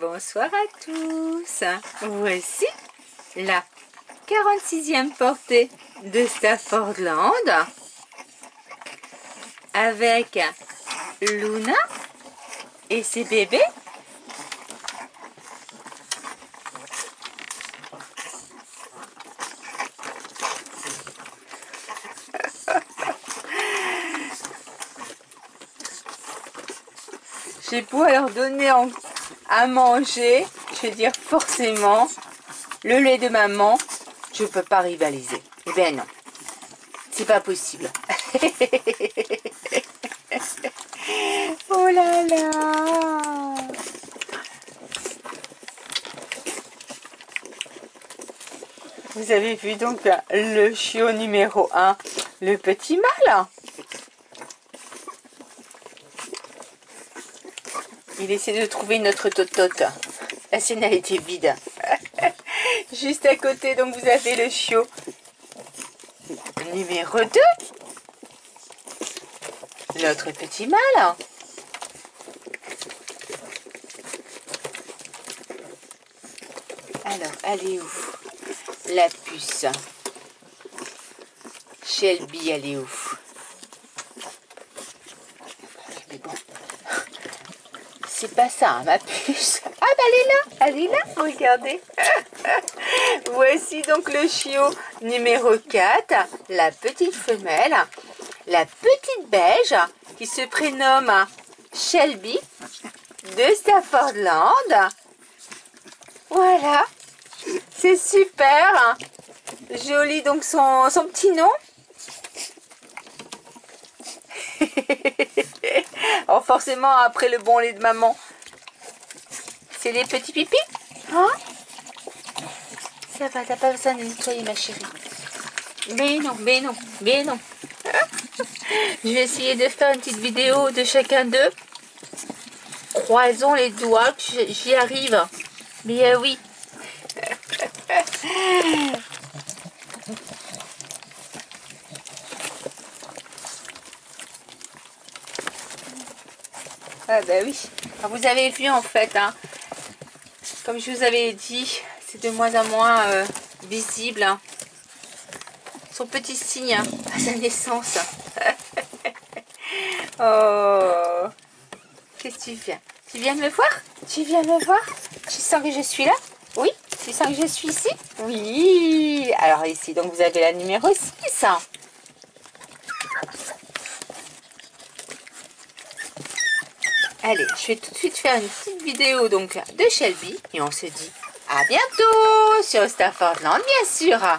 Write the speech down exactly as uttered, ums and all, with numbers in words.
Bonsoir à tous. Voici la quarante-sixième portée de Staffordland avec Luna et ses bébés. J'ai beau leur donner en, à manger, je vais dire forcément, le lait de maman, je ne peux pas rivaliser. Eh bien non, c'est pas possible. Oh là là! Vous avez vu donc le chiot numéro un, le petit mâle. Il essaie de trouver notre totote. La scène a été vide. Juste à côté, donc vous avez le chiot numéro deux. L'autre petit mâle. Alors, elle est où? La puce. Shelby, elle est où? Mais bon. C'est pas ça, hein, ma puce. Ah, bah elle est là, elle est là, regardez. Voici donc le chiot numéro quatre, la petite femelle, la petite beige, qui se prénomme Shelby de Staffordland. Voilà, c'est super, joli donc son, son petit nom. Oh, forcément, après le bon lait de maman, c'est les petits pipis. Hein? Ça va, t'as pas besoin de nettoyer, ma chérie. Mais non, mais non, mais non. Je vais essayer de faire une petite vidéo de chacun d'eux. Croisons les doigts, j'y arrive. Mais euh, oui. Ah ben oui, alors vous avez vu en fait, hein, comme je vous avais dit, c'est de moins en moins euh, visible, hein, son petit signe, hein, à sa naissance. Oh, qu'est-ce que tu viens? Tu viens me voir? Tu viens me voir? Tu sens que je suis là? Oui? Tu sens que je suis ici? Oui! Alors ici, donc vous avez la numéro six. Allez, je vais tout de suite faire une petite vidéo donc de Shelby et on se dit à bientôt sur Staffordland, bien sûr.